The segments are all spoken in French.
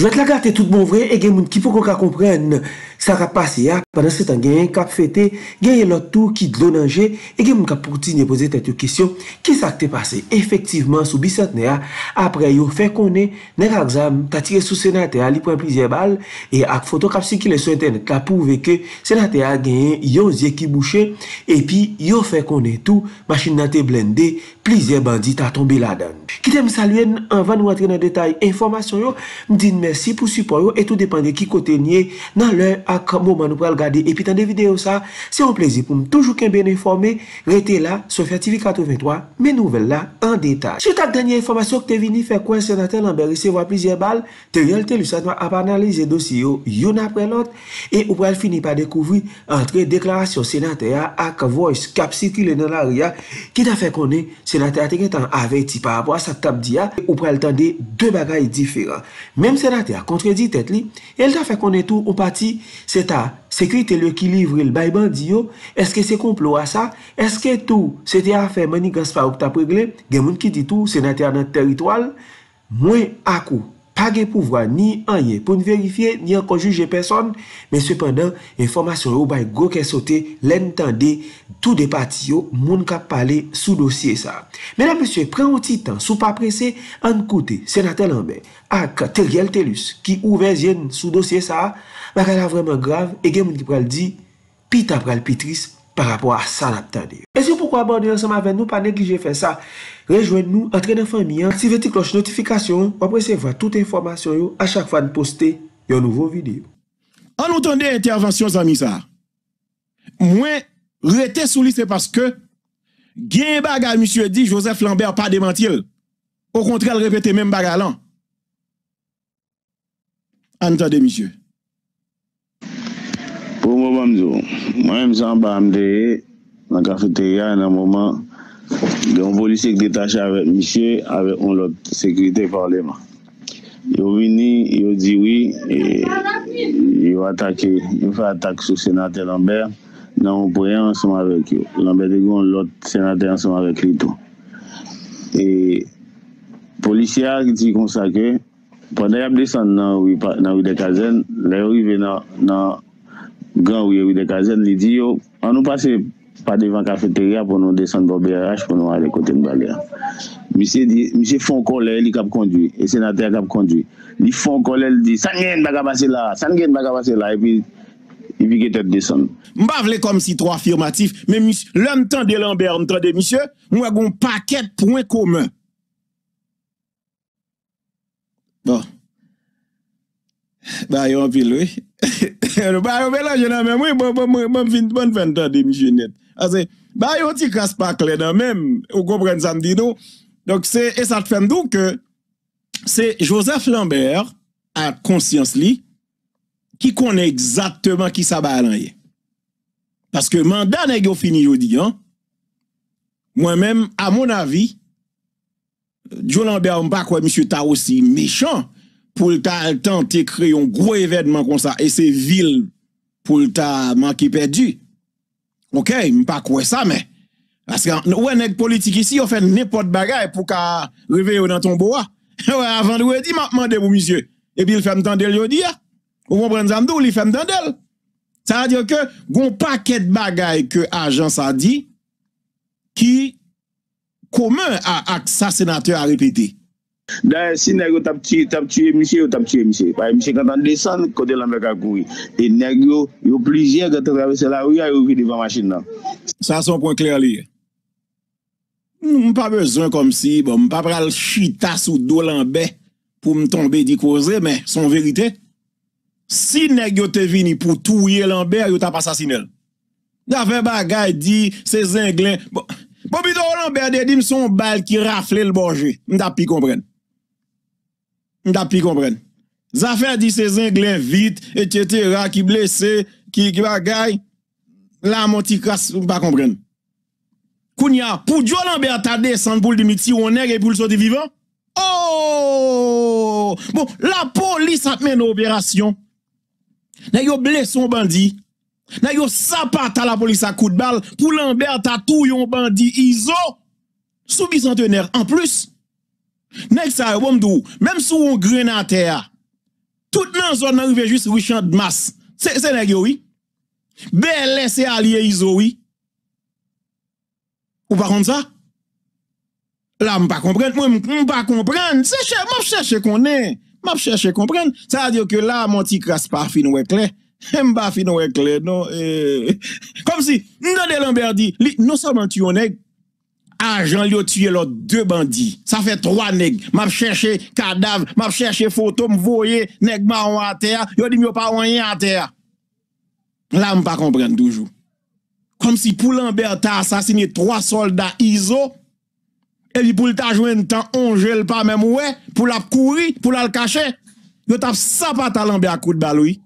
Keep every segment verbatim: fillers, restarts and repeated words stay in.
Je vais te la garder tout bon vrai et il y a des gens qui peuvent comprendre ça qui a passé. Pendant ce temps, il y a un cap fêté, il y a l'autre tour qui donangé et il y a des gens qui continuent à poser cette question. Qui ça qui a passé? Effectivement, sous bicentenaire, après, il fait qu'on est, il y a un examen, il a tiré sous le sénateur, il prend plusieurs balles et avec photo qui a circulé sur Internet, il a prouvé que le sénateur a gagné, il y a un yeux qui bouché et puis il fait qu'on est tout, machine a été blindée, plusieurs bandits a tombé là-dedans. Qui t'aime saluer, on va nous entrer dans le détail, information, me dit merci pour support et tout dépend de qui côté nier dans l'heure à quel moment nous pourrons regarder et puis dans des vidéos ça c'est un plaisir pour me toujours qu'un bien informé restez là Sophia T V eighty-three mes nouvelles là en détail sur ta dernière information que t'es venu faire quoi sénateur Lambert recevoir plusieurs balles t'es réalité lui ça doit analyser dossier yon après l'autre et on pourra finir par découvrir entre déclaration sénateur à voice cap circulé dans l'arrière qui t'a fait connaître sénateur a averti par rapport à sa table d'ia on pourra entendre deux bagailles différents même sénateur contredit tête li elle t'a fait connaître tout en partie c'est à sécurité le qui livre le bail bandi est-ce que c'est complot à ça est-ce que tout c'était affaire manigance par ou t'a réglé gen moun qui dit tout sénateur dans territoire moins à coup pas de pouvoir ni rien pour vérifier ni encore juger personne mais cependant information ou bail go qu'est sauté l'entendez tout des parties moun k'ap parler sous dossier ça mesdames messieurs prend un petit temps sous pas pressé en côté sénateur Lambert ak Teriel Telus qui ouvert jeune sous dossier ça bagala vraiment grave et gen moun ki pral di pita pral pitris par rapport à ça l'entendez et c'est pourquoi aborder ensemble avec nous pas négliger faire ça. Rejoignez-nous, entrez dans la famille, activez la cloche de notification pour recevoir toute information à chaque fois de poster une nouvelle vidéo. En entendant l'intervention, Zamisa, moi, rete sous lui, c'est parce que, gen baga, monsieur dit, Joseph Lambert, pas démenti. Au contraire, il répétait même bagalan. Entendez, monsieur. Pour moi, moi, je suis en bas, je dans la cafétéria, dans un moment. Un policier qui détaché avec monsieur, avec un autre sécurité parlement. Il est venu, il dit oui, et il a attaqué, il fait attaque sur le sénateur Lambert, dans un point ensemble avec lui. Lambert a l'autre sénateur ensemble avec lui. Et le policier dit comme ça que, pendant qu'il a descendu dans la rue des Cazennes, il est arrivé dans la grande rue des Cazennes, il dit, on nous passe pas devant la cafétéria pour nous descendre au B R H pour nous aller côté de Baléa. Monsieur dit, monsieur font colère, il cap conduit, et sénateur cap conduit. Il font colère, il dit, ça n'y a pas de passer là, ça n'y a pas de passer là, et puis il vit que tête descend. M'bavle comme si trois affirmatifs, mais l'homme tend de Lambert, l'homme tend de monsieur, nous avons un paquet de points communs. Bon. Bah, il y a un pile, oui. Bah, il y a un mélange, oui, bon, bon, bon, bon, bon, bon, bon, bon, bon, monsieur net. Assez, bah, il y a un petit casse pas clair dans même, vous comprenez ça, me dit non. Donc, c'est, et ça te fait donc que, c'est Joseph Lambert, à conscience li, qui connaît exactement qui ça va aller. Parce que mandat n'est pas fini, je dis, hein. Moi-même, à mon avis, Joe Lambert, m'pas quoi, monsieur, t'as aussi méchant. Pour le temps de créer un gros événement comme ça, et c'est ville pour le temps manquer perdu. Ok, je ne pas quoi ça, mais. Parce que, ouais, nèg politique ici, on fait n'importe bagaille pour qu'à réveiller dans ton bois. Ouais, avant de vous dire, je demande pour monsieur. Et puis, il fait m'tendre, il dit, vous comprenez ça, il fait m'tendre. Ça veut dire que, gon paquet de bagaille que l'agence a dit, qui, commun à sa sénateur a répété. D'ailleurs, si Nego t'a tué, t'a tué monsieur, t'a tué monsieur. Parce que monsieur, quand on descend, côté Lambert a couru. Et Nego, il y a plusieurs qui traversent la rue, ils ont vu devant la machine. Ça, c'est un point clair. Nous pas besoin comme si, bon, pas pral le chita sous dos Lambert pour me tomber d'y causer, mais son vérité. Si Nego te vini pour tuer Lambert, il t'a pas assassiné. D'après bagay dit, c'est zinglin. Bon, plutôt Lambert de dit, son bal qui rafle le borgé. M't'a pi comprendre. M'dap pi comprendre. Zafè dit ces Anglais vite, et cetera, qui blessé, qui bagaille. La monticras, m'pas comprendre. Kounia, pour Joe Lambert ta descendre pour le dimiti ou on est et pour le sortir vivant? Oh! Bon, la police a mené opération. N'a yo blessé un bandit. N'a yo sapat à la police à coup de balle. Pour Lambert ta tout yon bandit iso. Sous bicentenaire en plus. Nèg sa yo bon m'dou, même sous un grenadier, Tout dans zone arrivé juste Richard Mas. C'est c'est nèg oui. Belle c'est allié Iso oui. Ou par contre ça? Là on pas comprendre, moi on pas comprendre. C'est cher, moi chercher qu'on est. Moi chercher comprendre. Ça veut dire que là mon petit crasse pas fin ouais clair. Même pas fin ouais clair non eh. Comme si Ndande Lambert dit, non seulement tu on nèg agent li tué l'autre deux bandits. Ça fait trois nèg. M'a cherché cadavre, m'a cherché photo, me voyer nèg marron à terre, yo dit yo pas rien à terre. Là on pas comprendre toujours. Comme si pour Lambert t'a assassiné trois soldats I S O et puis pour t'a joindre temps on gèle pas même ouais pour la courir, pour la cacher. Yo t'a sapata ta Lambert à coup de balle oui.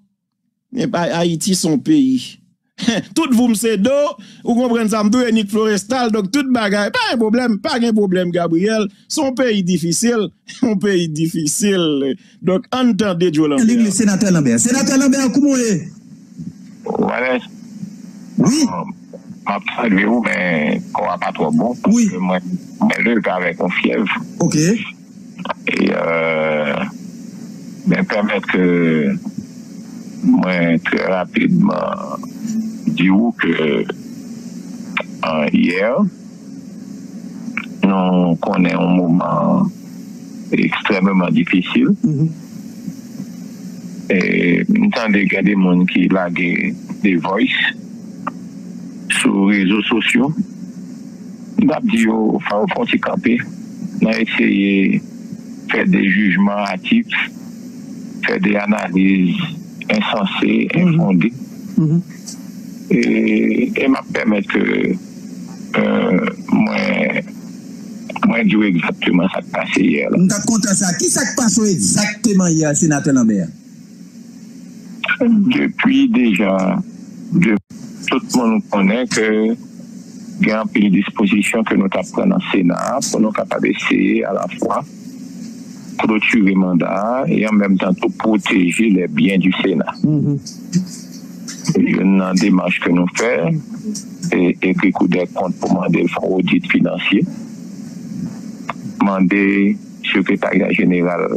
Mais Haïti son pays. Tout vous me c'est do, vous comprenez ça m'dou Nick Florestal, donc toute bagaille, pas de problème, pas de problème Gabriel, son pays difficile, son pays difficile. Donc entendez Joe Lambert. Le sénateur Lambert, sénateur Lambert comment est? Voilà. Oui. M'a salué ou mais quoi pas trop bon parce que moi mais le gars avec une fièvre. OK. Et euh mais permettre que moi très rapidement dit que euh, hier, nous connaissons un moment extrêmement difficile. Mm-hmm. Et nous avons regardé des gens qui laguent des voices sur les réseaux sociaux. Nous avons dit aux femmes handicapées, nous avons essayé de faire des jugements hâtifs, faire des analyses insensées, infondées. Mm-hmm. Et, et m'a permettre que euh, moi je exactement ça qui passé hier. Nous avons compté ça. Qui ça qui passe exactement hier, sénateur Lambert? Depuis déjà, de, tout le monde connaît que il y a une disposition que nous avons dans le Sénat pour nous capables d'essayer à la fois clôturer le mandat et en même temps tout protéger les biens du Sénat. Mm-hmm. Une démarche que nous faisons et écrire des comptes pour demander audit financier, demander secrétariat général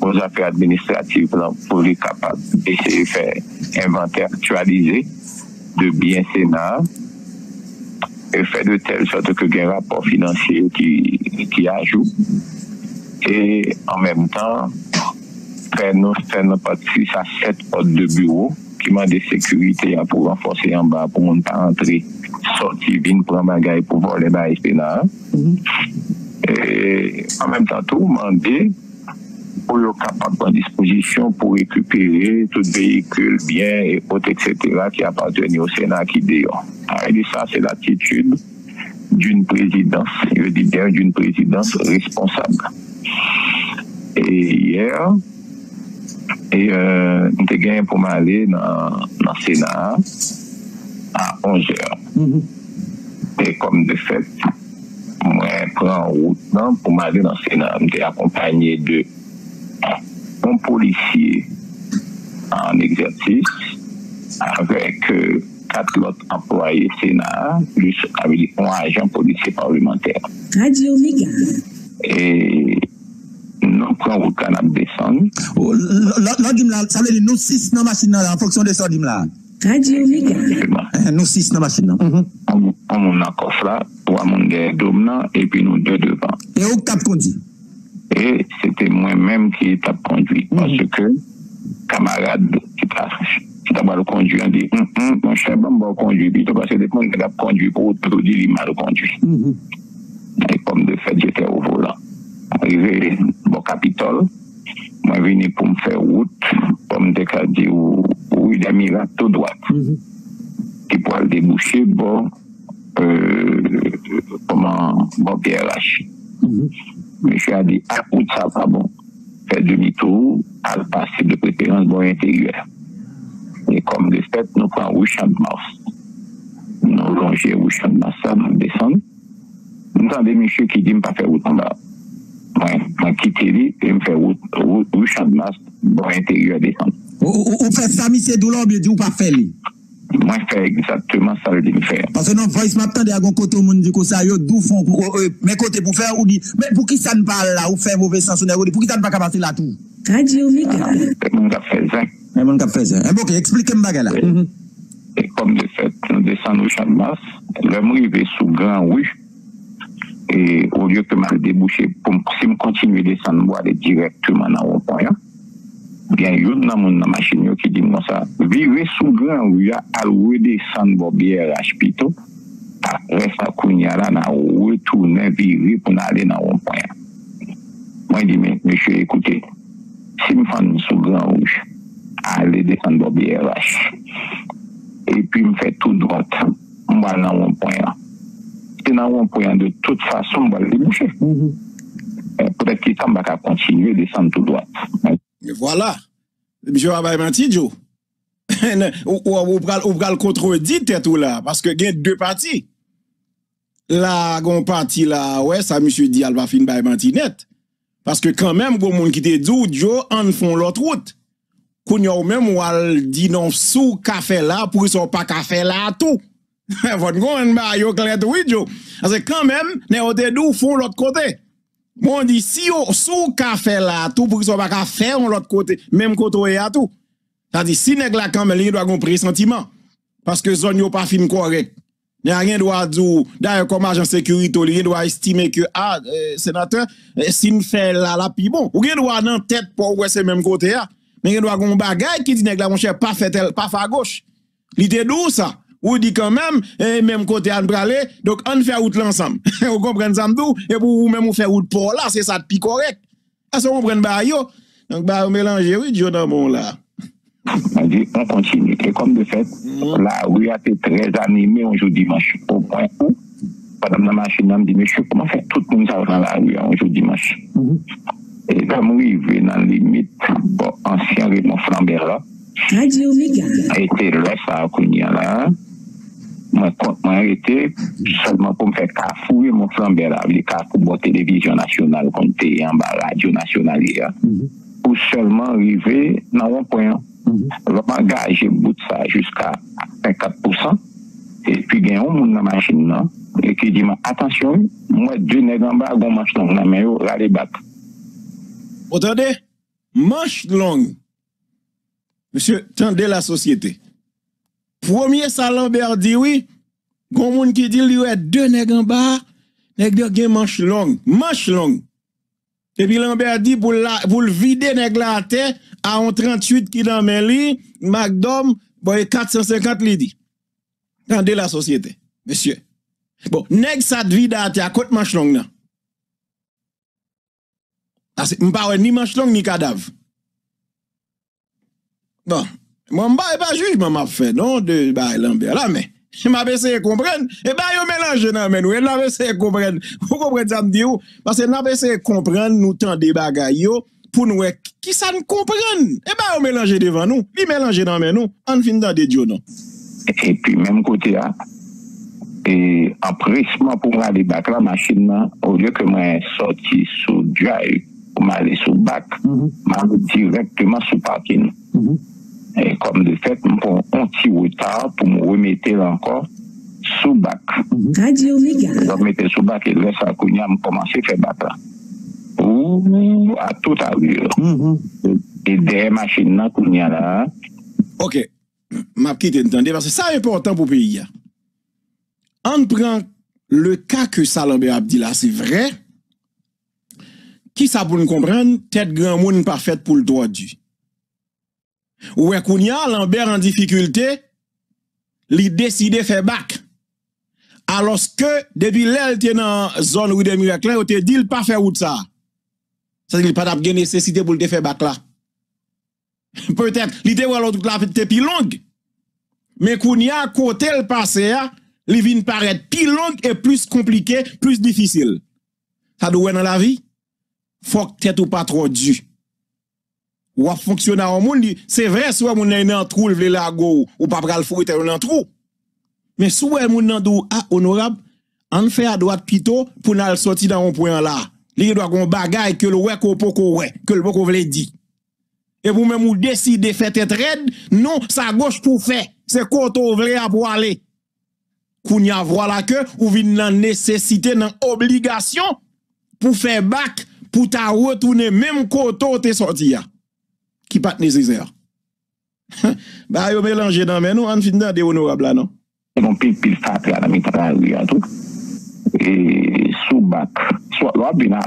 aux affaires administratives pour être capable d'essayer de faire inventaire actualisé de biens Sénat et faire de telle sorte que il y ait un rapport financier qui, qui ajoute et en même temps faire nos parties à sept ordres de bureau qui m'a des sécurités pour renforcer en bas, pour ne pas entrer, sortir, venir prendre bagaille pour voler les Sénat. Mm-hmm. Et en même temps, tout demander pour être capable de disposition pour récupérer tout véhicule, bien et autres, et cetera qui appartiennent au Sénat qui dehors. Et ça, c'est l'attitude d'une présidence, je dis bien d'une présidence responsable. Et hier, Et euh, nous avons pour m'aller dans le Sénat à onze heures. Mm-hmm. Et comme de fait, moi, je prends route pour m'aller dans le Sénat. Je suis accompagné de un policier en exercice avec euh, quatre autres employés Sénat, plus un agent policier parlementaire. Radio Omega. Et nous prenons route quand nous descendons. Ça veut dire nous six dans la machine en fonction de ça. Nous six dans la machine. On a un coffre là, trois personnes et puis nous deux devant. Et où tu as conduit? Et c'était moi-même qui t'a conduit. Parce que camarade qui t'a conduit, on dit mon cher, je vais conduire. Puis parce que des gens qui t'a conduit pour te dire qu'il m'a conduit. Et comme de fait, j'étais au volant. Arrivé au Capitole, moi venu pour me faire route, pour me dire où il a mis là tout droit. Qui pour le déboucher, bon, comment, bon, P R H. Monsieur a dit, à route, ça va bon. Faire demi-tour, à passer de préférence, bon intérieur. Et comme de fait, nous prenons Richard Mars. Nous longeons Richard Mars, nous descendons. Nous entendons monsieur qui dit, pas faire route en bas. Moi, quitter lui et me faire Richard Mas bon intérieur descendre. On fait ça, monsieur Doulon, mais on ne pas faire. Moi, je fais exactement ça, je me faire. Parce que non, voice m'attend à un côté au monde du Kosa, d'où font, mais côté pour faire, ou dit, mais pour qui ça ne parle là, ou fait mauvais sens, ou dit, pour qui ça ne pas passer là tout? Radio Omega. Mon gars fait ça. Mon gars fait ça. Et bon, expliquez-moi là. Et comme de fait, nous descendons au Champ de Mars, nous arrivons sous Grand Rue. Et au lieu que je me débouche, si je continue à descendre, je vais aller directement dans le rond-point. Bien, il y a une machine qui dit ça. Vivez sous Grand Rue, à redescendre le B R H Pito. Reste à Kounyala, on a retourné virer pour aller dans le rond-point. Moi, je dis, mais monsieur, écoutez, si je fais sous Grand Rouge, allez descendre le B R H. Et puis, je fais tout droit, on va aller dans le rond-point. C'est dans le rond-point, de toute façon, on va le déboucher. Peut-être que ça va continuer à descendre tout droit. Mais voilà, monsieur Abaïmantidjo. Ou pral contredit tête ou là, parce que il y a deux parties. La gon partie là, ouais, ça monsieur dit elle va finir par mentir net. Parce que quand même gon monde qui te dit Joe en font l'autre route. Kounyo même ou al dit non sous café là pour son pas café là tout. Votre gon ba yo clair oui Joe. Parce que quand même né au dedou font l'autre côté. Bon dit si yo sous café là tout pour son pas café on l'autre côté, même côté à tout. C'est-à-dire, si nèg la quand même, il doit avoir un pressentiment. Parce que zone n'est pas fin correct. Il n'y a rien droit dire, d'ailleurs, comme agent sécurité, il doit estimer que, ah, euh, sénateur, euh, si nous faisons là, là, puis bon. Ou bien, il doit avoir une tête pour ouais, c'est même côté, là. Mais il doit avoir un bagage qui dit, nèg la, mon cher, pas fait, pas fait à gauche. L'idée d'où ça? Ou dit quand même, eh, même côté, on brale, donc on fait route l'ensemble. Vous comprenez ça, m'dou? Et pour vous même, vous faites route pour là, c'est ça de plus correct. Est-ce que vous comprenez, bah, yo? Donc, bah, mélanger, oui, Dieu, dans mon là. On continue. Et comme de fait, mm. la rue a été très animée aujourd'hui dimanche. Au point où, madame la machine me dit, monsieur, comment faire tout le monde dans la rue aujourd'hui dimanche? Mm -hmm. Et là, je suis arrivé dans la limite, bon, ancien Raymond Flambert là. Radio Omega. Et c'est là, ça a connu là. Moi, quand je arrêté, seulement pour me faire cafou, Raymond Flambert là, les cafou, bon, télévision nationale, comme t'es en bas, radio nationale là. Mm -hmm. Pour seulement arriver dans un point. Le bagage, j'ai bout de ça jusqu'à cinquante pour cent. Et puis, il y a un monde dans la machine qui dit attention, moi, deux nègres en bas, on marche longue, mais on va les battre. Vous entendez? Marche longue. Monsieur, tendez la société. Premier Salambert dit oui, il y a un monde qui dit il y a deux nègres en bas, nègres qui marche longue. Marche longue. Et puis Lambert dit pour la pour le vider nèg la terre à un trente-huit qui dans mes li McDom boy quatre cent cinquante li dit. Tendez la société, monsieur. Bon, nèg ça de vide à terre côte manche longue là. Ah c'est m'pa ni manche longue ni cadavre. Bon, moi m'pa pas jugement m'a fait non de bah Lambert là mais je m'abessé comprendre et bah yo mélange nan men ou elle l'abessé comprendre vous comprenez ça me dit ou parce que l'abessé comprendre nous tant des bagaille yo pour nous qui ça nous comprendre et bah yo mélange devant nous li mélange nan men nous on fin dans des dieu non et puis même côté là et empressement pour aller bac la machine là au lieu que moi sorti sous drive pour m'aller sous bac m'a directement sous parking. Et comme de fait, je prends un petit retard pour me remettre encore sous bac. Radio Omega. Je remettais sous bac et laisse à Kounia commencer à faire battre. Ou à toute allure. Et des machines là, Kounia là. Ok. Ma petite entendez, parce que ça est important pour le pays. On prend le cas que Salomé Abdi là, c'est vrai. Qui ça pour nous comprendre? Tête grand monde pas faite pour le droit du. Ou est Kounia, Lambert en difficulté, li décide faire bac. Alors que, depuis l'el te dans zone où des miracles, ou te dit, il pas faire route ça. Ça veut dire, il pas d'abgé nécessité pour le faire bac là. Peut-être, l'idée ou alors toute la vie te pi longue. Mais Kounia, côté le passé, li vin paraître pi longue et plus compliqué, plus difficile. Ça doit dans la vie, faut que t'es ou pas trop dur. Ou à fonctionner au monde, c'est vrai, si on est dans trou, le lago, ou pas pral fouet, on est dans trou. Mais si on est dans trou, ah, honorable, on fait à droite plutôt pour nous sortir dans un point là. Il doit avoir un bagage que le ouais, qu'on peut, que le poko veut dire. Et vous même, vous décidez de faire tête raide, non, ça gauche pour faire. C'est quoi vous voulez pour aller. Qu'on y a voilà que, ou vient dans nécessité, dans obligation, pour faire bac, pour ta retourner, même quand tu es sorti. qui pas nécessaire. Bah, yo mélanger dans mais nous en fin d'année honorable là non. Mon pile pile frappe à la mitraille oui en tout. Et sous bac, soit là bien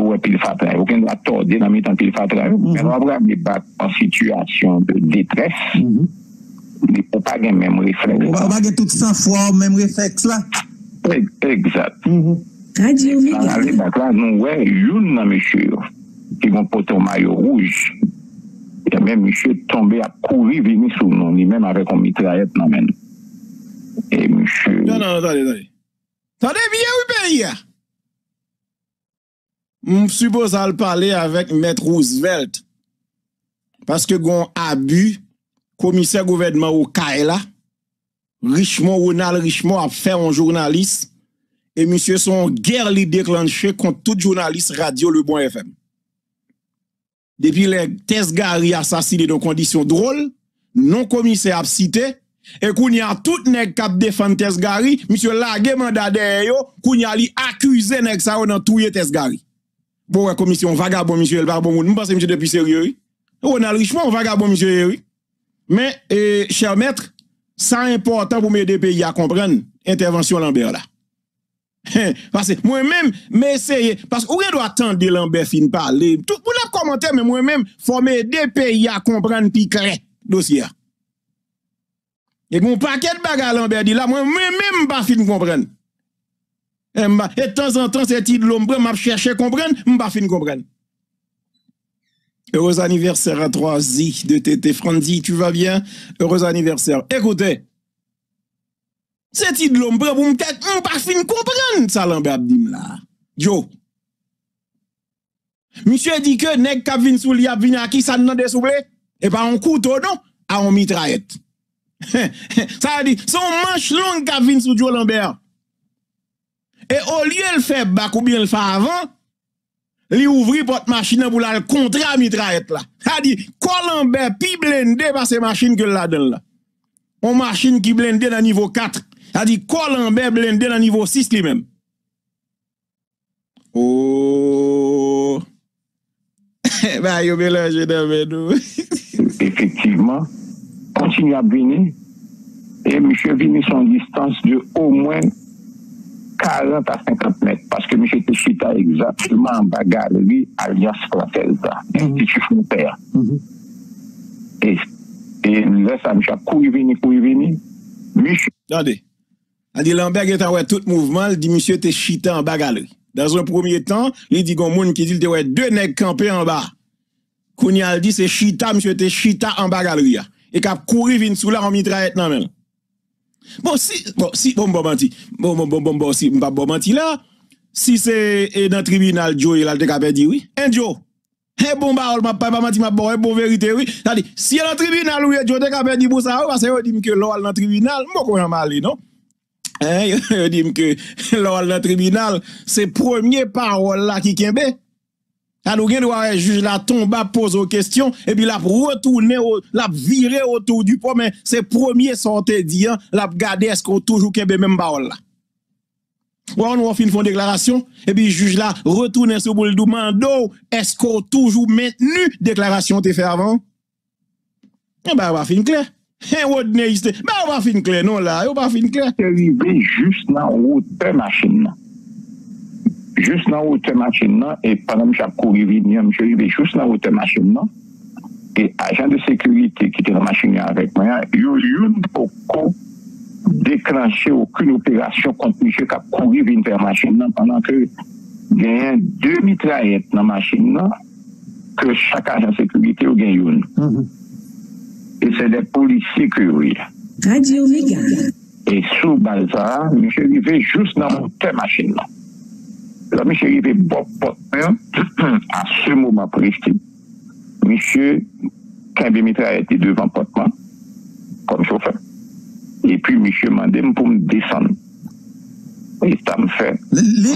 ou pile frappe, aucun doit tordre dans mitan pile frappe là, mais on va les battre en situation de détresse. Il faut pas gain même réflexe. On va pas gain toute sans fois même réflexe là. Exact. Radio Omega. Allez bac là nous ouais, une dans monsieur qui vont porter un maillot rouge. Et même monsieur tombé à courir, venir sur nous, lui-même avec une mitraillette dans la main. Et monsieur. Non, non, attendez, attendez. Attendez bien, oui, pays. Je suppose à le parler avec Maître Roosevelt. Parce que gon abus, commissaire gouvernement au Kaela, Richemont Ronald Richemont a fait un journaliste. Et monsieur son guerre li déclenché contre tout journaliste radio Le Bon F M. Depuis les Tesgari assassinés dans conditions drôles, non commissaire a cité, et qu'on y a tout nèg cap défendre Tesgari, monsieur Lague mandat de yo, qu'on y a li accusé nèg sa yo dans touye Tesgari. Bon, la commission vagabond, monsieur El Barbon, nous pensons monsieur depuis sérieux. On a richement vagabond, monsieur. Mais, eh, cher maître, ça important pour mes deux pays à comprendre, intervention Lambert là. Parce que moi-même, mais essayez. Parce que vous doit attendre Lambert fin parler. Tout le monde a commenté, mais moi-même, faut m'aider pays à comprendre puis clair dossier. Et mon paquet de bagarre Lambert dit là, moi-même, pas fin comprendre. Et de temps en temps, c'est de l'ombre, m'a cherché comprendre, m'pas fin comprendre. Heureux anniversaire à trois zi de Tété Franzi, tu vas bien? Heureux anniversaire. Écoutez. C'est de l'ombre pour me tête, on pas fin comprendre ça Lambert dit là. Yo. Monsieur dit que nèg k'ap vinn sou li a vinn a qui ça nan dessoublé et pas un couteau non, à un mitraillette. Ça dit son manche longue k'ap vinn sou Joe Lambert. Et au lieu le faire bac ou bien le faire avant, li ouvri porte machine pour la contre mitraillette là. Ça dit Lambert pi blende par ces machines que là dedans là. On machine qui blende dans niveau quatre. Ça dit, Colombe blende dans niveau six lui-même. Oh. Bah, yo mélange dans mes nous. Effectivement, continue à venir. Et monsieur vini son distance de au moins quarante à cinquante mètres. Parce que monsieur te suit à exactement en bas galerie, alias Fraterza, Institut Frontière. Et là, ça me chante, couille vini, couille vini. Monsieur. Attendez. Il dit Lambert est en tout mouvement, il dit monsieur t'es chita en bas galerie. Dans un premier temps, il dit gon moun qui dit t'es deux nèg campé en bas. Kounya dit c'est chita monsieur t'es chita en bas galerie et cap courir vinn sous la en mitraillette nan men. Bon si bon si bon bon menti. Bon bon bon bon bon si m'pa bon menti là. Si c'est dans tribunal Joe là te cap dit oui. En Joe. Eh bon bah on m'a pas menti m'a bon bon vérité oui. Ça dit si dans tribunal oui Joe te cap dit pour ça parce que dit que l'ol dans tribunal moi qu'on mal non. Hein, je dis que lors le tribunal, c'est premier parole là qui kembe. Ça nous doit juge la tombe pose aux questions et puis la retourner la virer autour du pot mais c'est premier sorti dit la garder est-ce qu'on toujours kembe même parole là. On va faire une déclaration et puis juge là retourner sur boule demande est-ce qu'on toujours maintenu déclaration t'es fait avant. Et ben on va finir clair. Eh, Rodney, bah, on va finir clair, non, là, on va finir clair. C'est arrivé juste dans haute machine. Juste dans haute machine, et pendant que j'ai couru, je suis arrivé juste dans haute machine. Et agent de sécurité qui était dans la machine avec moi, il n'a pas déclenché aucune opération contre monsieur qui a couru vers la machine pendant que il y a deux mitraillettes dans la machine, que chaque agent de sécurité a gagné une. Et c'est des policiers que oui. Radio Omega. Et sous Balzara, M. Rivet, juste dans mon thème machine. Là, M. Rivet, bon, bon, à ce moment précis, M. Kambimitra était devant Potman, comme chauffeur. Et puis, M. Mandem pour me descendre. Et ça me fait.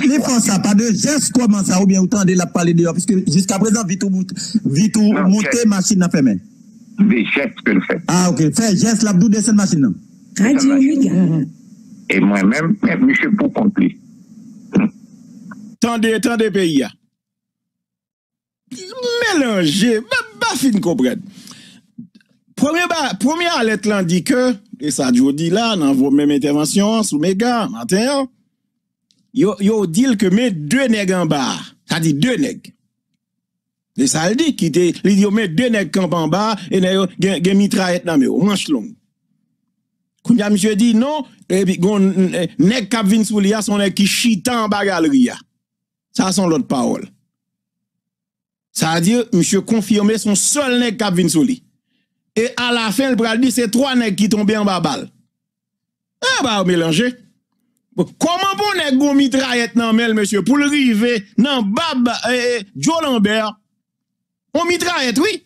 Les Français, pas de geste, comment ça, ou bien autant de la parler dehors, parce que jusqu'à présent, vite ou monter, machine n'a fait même. Des gestes que le fait. Ah, ok. Fait geste l'abdou de cette machine. Radio Omega. Et moi-même, monsieur, pour compter. Tant de pays. Mélangez. Bah, pas fin comprendre. Première première alerte là dit que et ça Jody là dans vos mêmes interventions sous méga matin yo yo dit que met deux nèg en bas. Ça dit deux nèg. Et ça le dit qui te il dit met deux nèg camp en bas et nèg gen mitraillette dans yo manche longue. Kounya monsieur dit non et puis nèg k'ap vinn sou li a son nèg qui chitan en bas galerie. Ça sont l'autre parole. Ça veut dire monsieur confirmer son seul nèg k'ap vinn sou li. Et à la fin, le pral dit, c'est trois nègres qui tombent en bas balle. Eh bah, mélanger. Comment bon nèg gon mitraillette nan mel, monsieur, pour le river, nan bab, eh, Joe Lambert, on mitraillette, oui.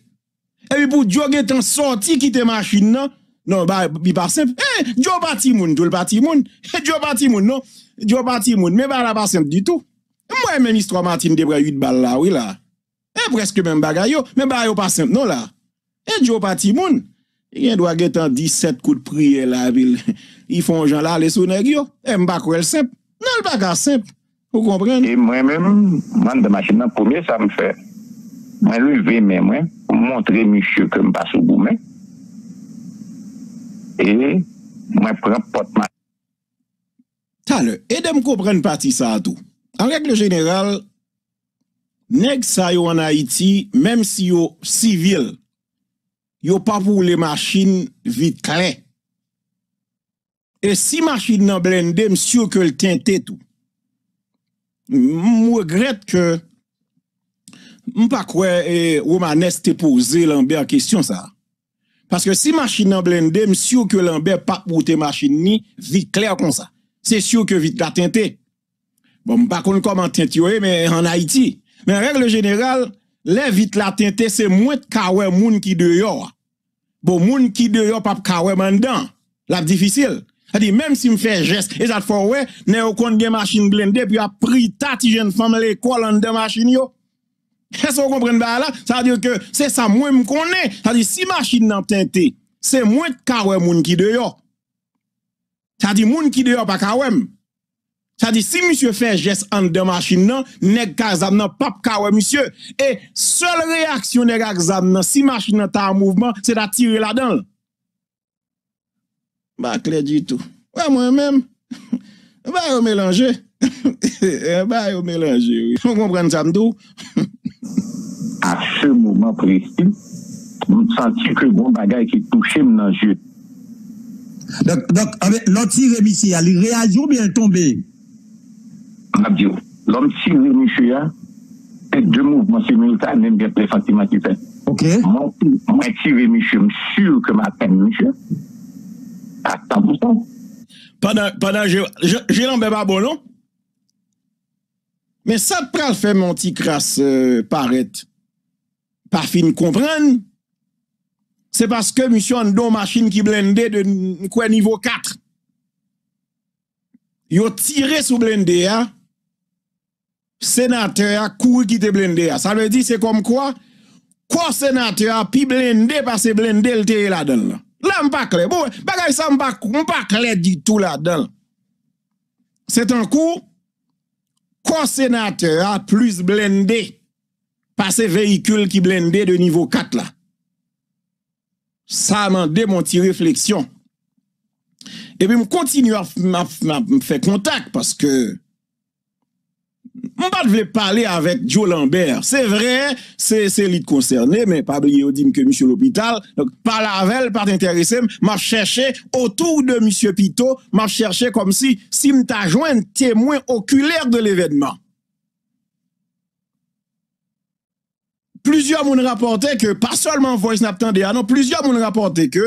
Et puis pour Joe get en sorti, quitte machine, non, non, bah, il pas simple. Eh, Joe parti moun, Joe parti moun, Joe parti moun, non, Joe parti moun, mais bah, la pas simple du tout. Moi, même histoire, Martine, de huit balles là, oui, là. Eh, presque même bagaille, mais bah, yo pas simple, non, là. Et Joe parti moun, il doit être dix-sept coups de prière la ville. Ils font gens là les sonnèg yo. Et m'pa kwel simple. Non le bagage simple. Vous comprenez? Et moi même, man de machine premier ça me fait. Moi lever même moi pour montrer monsieur que m'pas sou goumé. Et moi prend porte ma. Tale, et de me comprendre parti ça tout. En règle générale, nèg sa yo en Haïti, même si yo civil yo pas pour les machines vite claires. Et si machine nan blende, m'sure que le tente tout. M'regrette que m'pas quoi eh, Romanes te posé Lambert question ça. Parce que si machine nan blende, m'sure que Lambert pas pour te machine ni vite clair comme ça. C'est sûr que vite la tente. Bon m'pas qu'on comment tente yo mais en Haïti. Mais en règle générale, les vite la tente c'est moins de kawe moun qui dehors. Bon moun qui dehors pas kawe mandan. La difficile. C'est-à-dire même si me fait geste et ça te faut ouais, né au compte gen machine blindée puis a pris ta ti jeune femme l'école en de machine yo. Est-ce qu'on comprend ba là? Ça veut dire que c'est ça moi me connais. C'est-à-dire si machine nan tente, c'est moins de kawe moun qui dehors. C'est-à-dire moun qui dehors pas kawe. Ça dit, si monsieur fait geste en de machine, non, nèg kazam nan pap kawe monsieur. Et seule réaction nèg kazam nan, si machine nan ta en mouvement, c'est d'attirer là-dedans. Bah, clair du tout. Ouais, moi-même. Bah, yo mélanger. Bah, yo mélanger, oui. Vous comprenez ça, m'dou? À ce moment précis, je senti que bon bagay qui touche dans le jeu. Donc, donc l'autre monsieur, il réagit ou bien tombé? L'homme tiré, monsieur, c'est deux mouvements simultanés, même bien présentement qui fait. Ok. Moi, tiré, monsieur, je suis sûr que ma peine, monsieur, à cent pour cent. Pendant que je n'en vais pas bon, non? Mais ça peut faire mon petit crasse euh, paraître. Pas fin comprendre. C'est parce que monsieur a une machine qui blindait de quoi niveau quatre. Yo tiré sous blindé, hein? Sénateur a couru qui te blindé. Ça veut dire c'est comme quoi quoi sénateur a pi blindé parce que blindé le té là dedans. Là m'pas clair. Bon, bagay ça m'pas m'pas clair du tout là dedans. C'est un coup quoi sénateur a plus blindé parce que véhicule qui blindé de niveau quatre là. Ça m'a démonté réflexion. Et puis, je continue à faire contact parce que je ne voulais pas parler avec Joe Lambert. C'est vrai, c'est lui concerné, mais pas oublier que monsieur l'hôpital, donc pas lavel, pas intéressé, m'a cherché autour de monsieur Pito, m'a cherché comme si, si m'ta joint témoin oculaire de l'événement. Plusieurs m'ont rapporté que, pas seulement Voice n'a pas entendu, non, plusieurs m'ont rapporté que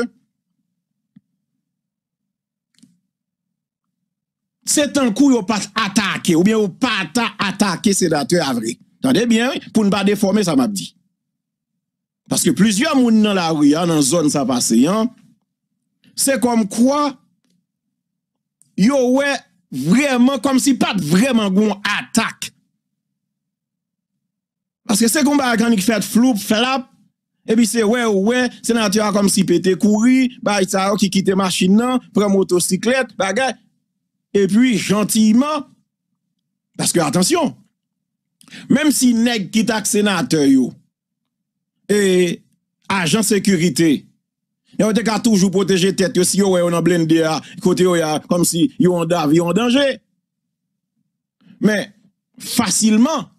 c'est un coup, yon pas attaqué, ou bien yon pas attaqué, sénateur Avril. Attendez bien, pour ne pas déformer, ça m'a dit. Parce que plusieurs moun dans la rue, dans la zone, ça passe, hein? C'est comme quoi, yon ouais, vraiment, comme si pas vraiment gon attaque. Parce que c'est comme ça quand il fait flou, flap, et puis c'est ouais, ouais, sénateur comme si pété courir, bah, ça, qui quitte machine, prend motocyclette, bagay. Et puis, gentiment, parce que, attention, même si nèg qui tak sénateur yo, et agent sécurité. Vous avez toujours protéger tête si vous avez un blindé côté comme si vous en danger. Mais facilement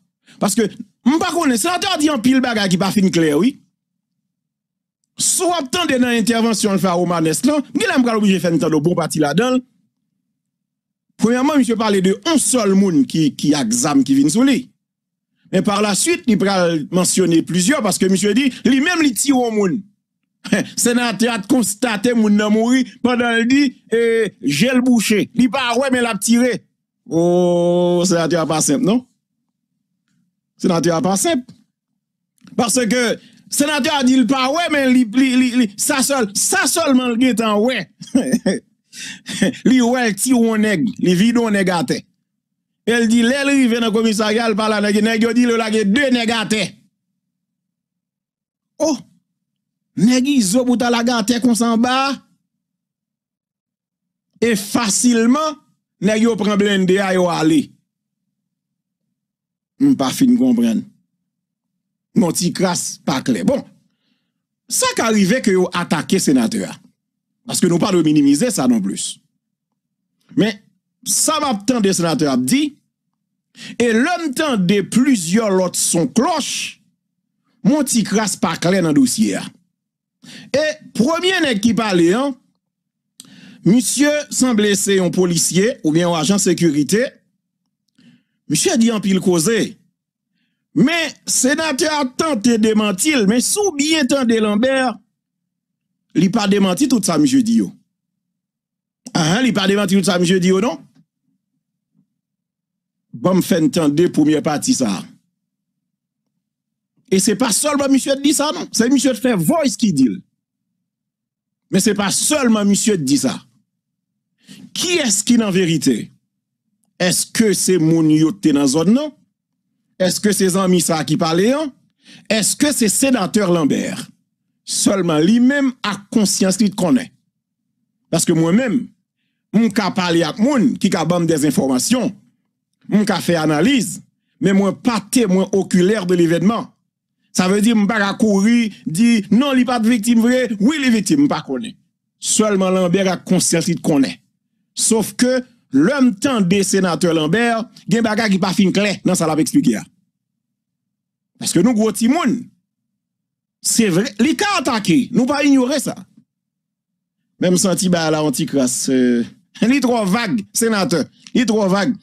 parce que m pa connais ça dit en pile bagage qui pas fin clair oui. Soit attendre dans intervention le pharaon Manès là, m'gèl m'gal obligé faire entendre bon parti là-dedans. Premièrement, monsieur parlait de un seul monde qui qui exam qui vient sous lui. Mais par la suite, il pral mentionner plusieurs parce que monsieur dit lui-même li tire au monde. Sénateur a constaté moun nan mouri pendant il dit eh gel bouché. Li pas ouais mais l'a tiré. Oh, sénateur pas simple non? Sénateur pas simple. Parce que sénateur a dit le pas ouais mais li li li ça seul ça seulement le temps ouais. Li ouais ti on nèg, li vidon nèg à terre. Elle dit l'elle rive dans commissariat par là nèg yo dit le la deux nèg à terre. Oh, nèg izo pour ta la gâter comme ça en bas. Et facilement nèg yo prend blindé a yo aller. Je ne pas fin comprendre. Mon petit crasse, pas clair. Bon, ça qui arrive que vous attaquez sénateur. Parce que nous ne pouvons pas minimiser ça non plus. Mais ça va tant de sénateur dit, et l'homme temps de plusieurs autres sont cloche, mon petit crasse, pas clair dans le dossier. Et premier qui parlait, hein, monsieur semblait être un policier ou bien un agent de sécurité. Monsieur dit en pile causé. Mais sénateur a tenté de mentir, mais sous bien temps de Lambert, il pas démenti tout ça monsieur dit. Ah, il pas démenti tout ça monsieur dit non? Bon fait entendre première partie ça. Et c'est pas seulement monsieur dit ça non, c'est monsieur fait voice qui dit. Mais c'est pas seulement monsieur dit ça. Qui est-ce qui en vérité? Est-ce que c'est moun yote dans zone non? Est-ce que c'est amis ça qui parlait? Est-ce que c'est sénateur Lambert? Seulement lui-même a conscience qu'il connaît. Parce que moi-même, mon ka parler avec moun qui ka bam des informations, mon ka fait analyse, mais moi pas témoin oculaire de l'événement. Ça veut dire m'pa ka courir dit non, li pas de victime vrai, oui les victimes pas connaît. Seulement Lambert a conscience qu'il connaît. Sauf que l'homme temps des sénateurs Lambert, gen bagay qui pas fin clair dans ça l'a expliqué. Parce que nous gros ti moun, c'est vrai, li ka attaqué, nous pas ignorer ça. Même senti ba la anti-crasse, euh, li trop vague sénateur, li trop vague.